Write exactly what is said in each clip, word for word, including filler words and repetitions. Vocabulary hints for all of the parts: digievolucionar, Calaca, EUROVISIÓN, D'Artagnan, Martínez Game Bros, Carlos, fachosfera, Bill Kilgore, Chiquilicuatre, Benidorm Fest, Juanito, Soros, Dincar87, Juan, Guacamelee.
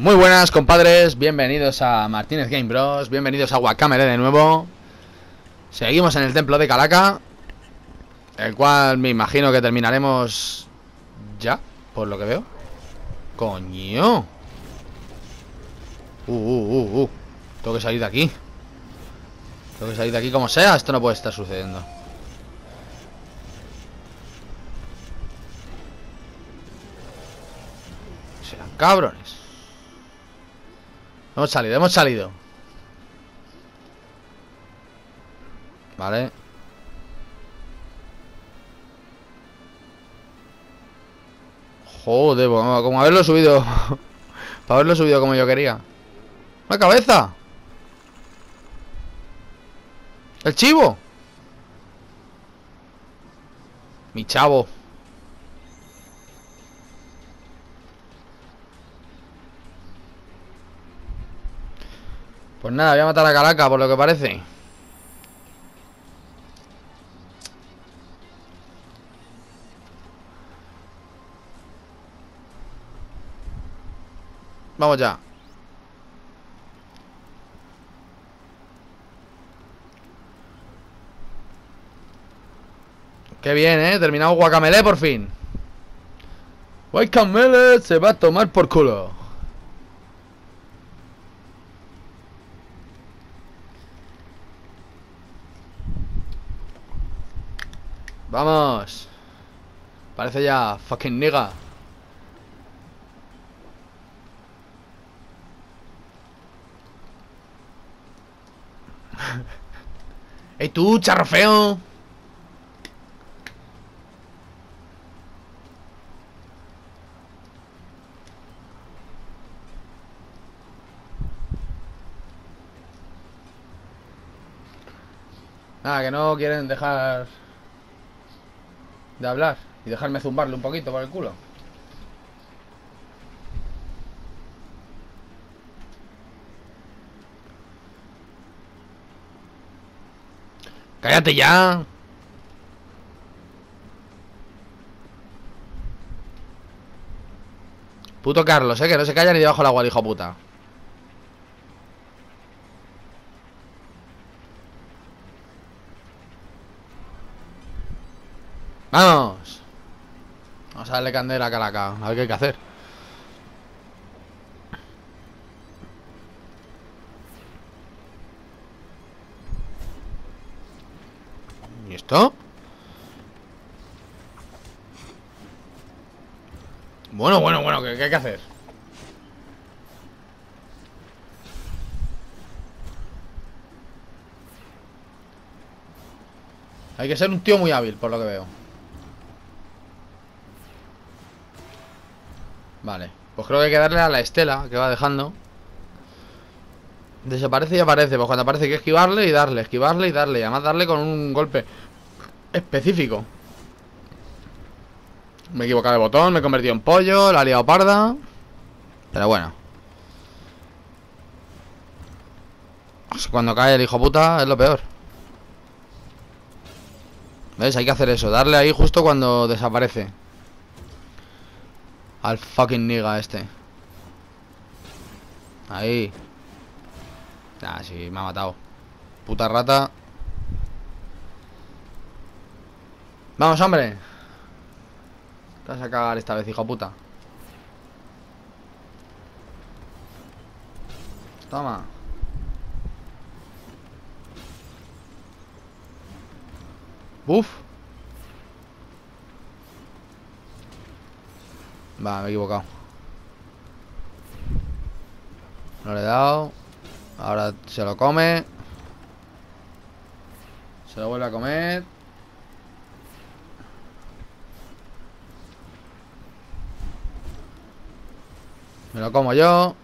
Muy buenas, compadres, bienvenidos a Martínez Game Bros, bienvenidos a Guacamelee de nuevo. Seguimos en el templo de Calaca, el cual me imagino que terminaremos ya, por lo que veo. ¡Coño! Uh, uh, uh, uh. Tengo que salir de aquí. Tengo que salir de aquí como sea, esto no puede estar sucediendo. Serán cabrones. Hemos salido, hemos salido. Vale. Joder, como haberlo subido. Para haberlo subido como yo quería. ¡Una cabeza! ¡El chivo! Mi chavo. Pues nada, voy a matar a Calaca, por lo que parece. Vamos ya. Qué bien, ¿eh? Terminamos Guacamelee por fin. Guacamelee se va a tomar por culo. Vamos. Parece ya fucking nigga. ¡Ey tú, charro feo! Nada, que no quieren dejar de hablar y dejarme zumbarle un poquito por el culo. ¡Cállate ya! Puto Carlos, eh, que no se calla ni debajo del agua, hijo puta. ¡Vamos! Vamos a darle candela a Calaca, a ver qué hay que hacer. ¿Y esto? Bueno, bueno, bueno, ¿qué, qué hay que hacer? Hay que ser un tío muy hábil, por lo que veo. Vale, pues creo que hay que darle a la estela que va dejando. Desaparece y aparece. Pues cuando aparece hay que esquivarle y darle, esquivarle y darle. Y además darle con un golpe específico. Me he equivocado de botón, me he convertido en pollo, la he liado parda. Pero bueno, cuando cae el hijo puta es lo peor. ¿Ves? Hay que hacer eso, darle ahí justo cuando desaparece. Al fucking nigga este. Ahí. Ah, sí, me ha matado. Puta rata. Vamos, hombre. Te vas a cagar esta vez, hijo puta. Toma. Buf. Va, me he equivocado. No le he dado. Ahora se lo come. Se lo vuelve a comer. Me lo como yo.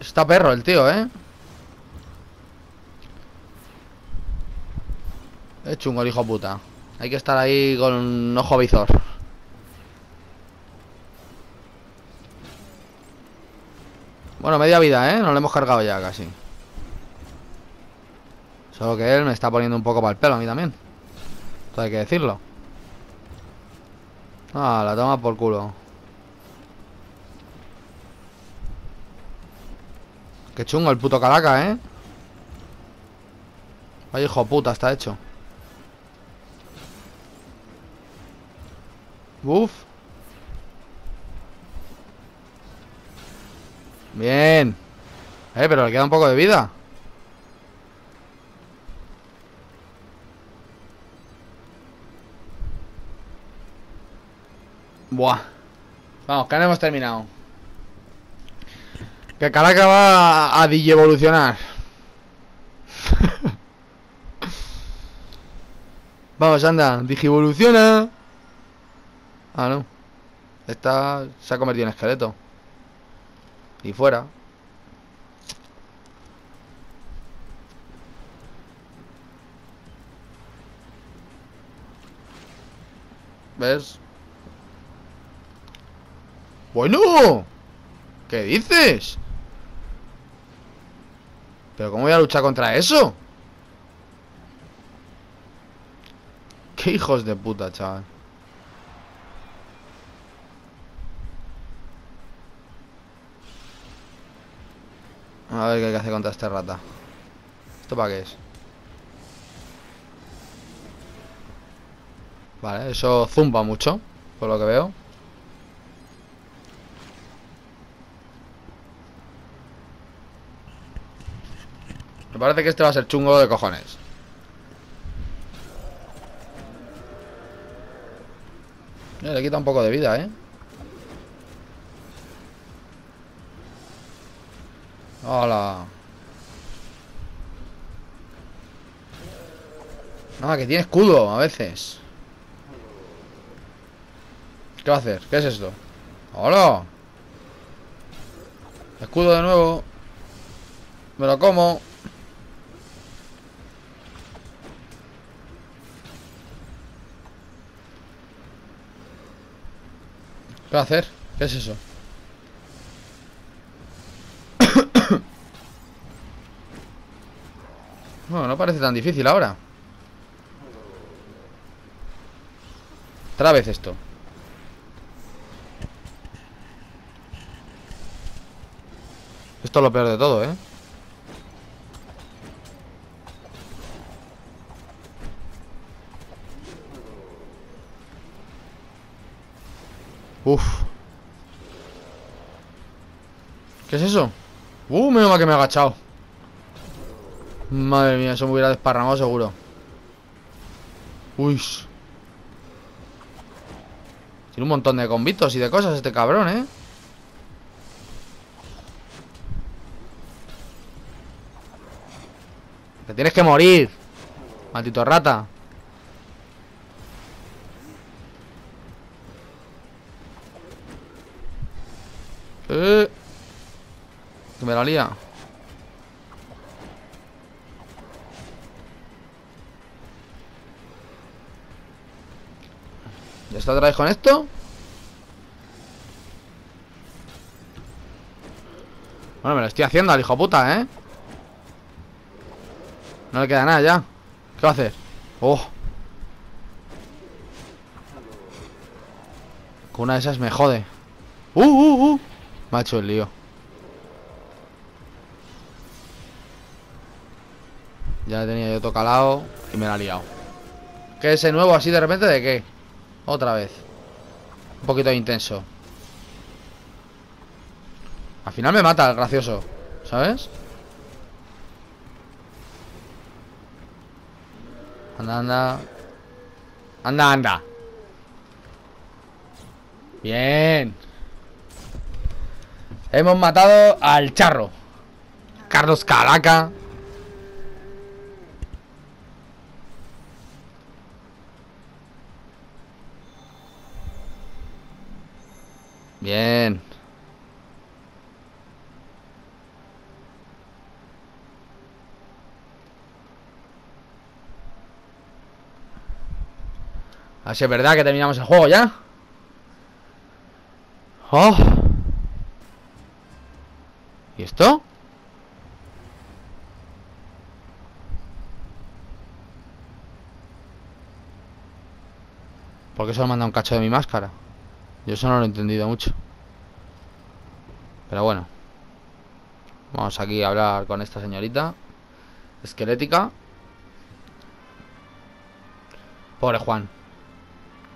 Está perro el tío, ¿eh? Es chungo el hijo puta. Hay que estar ahí con un ojo visor. Bueno, media vida, ¿eh? Nos lo hemos cargado ya casi. Solo que él me está poniendo un poco para el pelo a mí también. Todo hay que decirlo. Ah, la toma por culo. Qué chungo el puto Calaca, ¿eh? Vaya hijo puta, está hecho. Buf. Bien. Eh, pero le queda un poco de vida. Buah. Vamos, que no hemos terminado. Que Calaca va a digievolucionar. Vamos, anda, digievoluciona. Ah, no. Esta se ha convertido en esqueleto. Y fuera. ¿Ves? ¡Bueno! ¿Qué dices? ¿Pero cómo voy a luchar contra eso? ¡Qué hijos de puta, chaval! A ver qué hay que hacer contra esta rata. ¿Esto para qué es? Vale, eso zumba mucho, por lo que veo. Me parece que este va a ser chungo de cojones. Le quita un poco de vida, ¿eh? Hola. Ah, que tiene escudo a veces. ¿Qué va a hacer? ¿Qué es esto? ¡Hola! Escudo de nuevo. Me lo como. ¿Qué va a hacer? ¿Qué es eso? Bueno, no parece tan difícil ahora. Otra vez esto. Esto es lo peor de todo, ¿eh? Uf. ¿Qué es eso? Uh, menos mal que me he agachado. Madre mía, eso me hubiera desparramado seguro. Uy. Tiene un montón de convitos y de cosas este cabrón, ¿eh? Te tienes que morir, maldito rata. Eh, que me la lía. ¿Ya está otra vez con esto? Bueno, me lo estoy haciendo al hijo puta, ¿eh? No le queda nada ya. ¿Qué va a hacer? Oh. Con una de esas me jode. Uh, uh, uh. Me ha hecho el lío. Ya tenía yo tocalado y me la ha liado. ¿Qué es ese nuevo así de repente de qué? Otra vez. Un poquito intenso. Al final me mata el gracioso, ¿sabes? Anda, anda. Anda, anda. Bien. Hemos matado al charro Carlos Calaca. Bien. Así es verdad que terminamos el juego ya. Oh. ¿Y esto? ¿Por qué solo me manda un cacho de mi máscara? Yo eso no lo he entendido mucho. Pero bueno. Vamos aquí a hablar con esta señorita esquelética. Pobre Juan,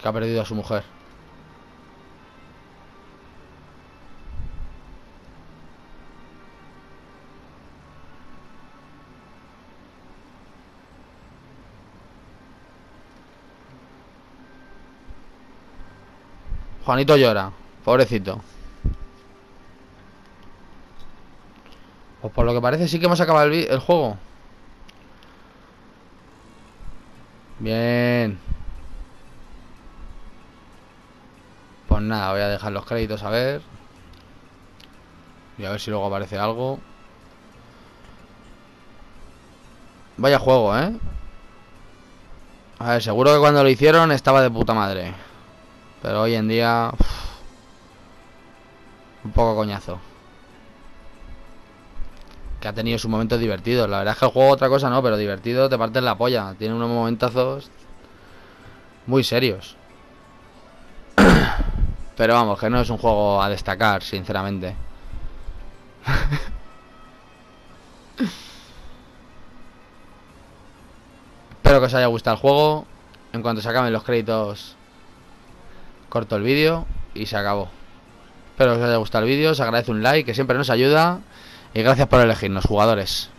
que ha perdido a su mujer. Juanito llora, pobrecito. Pues por lo que parece sí que hemos acabado el, el juego. Bien. Pues nada, voy a dejar los créditos a ver. Y a ver si luego aparece algo. Vaya juego, ¿eh? A ver, seguro que cuando lo hicieron estaba de puta madre. Pero hoy en día... Uff, un poco coñazo. Que ha tenido sus momentos divertidos. La verdad es que el juego otra cosa no, pero divertido te partes la polla. Tiene unos momentazos muy serios. Pero vamos, que no es un juego a destacar, sinceramente. Espero que os haya gustado el juego. En cuanto se acaben los créditos, corto el vídeo y se acabó. Espero que os haya gustado el vídeo. Os agradezco un like, que siempre nos ayuda. Y gracias por elegirnos, jugadores.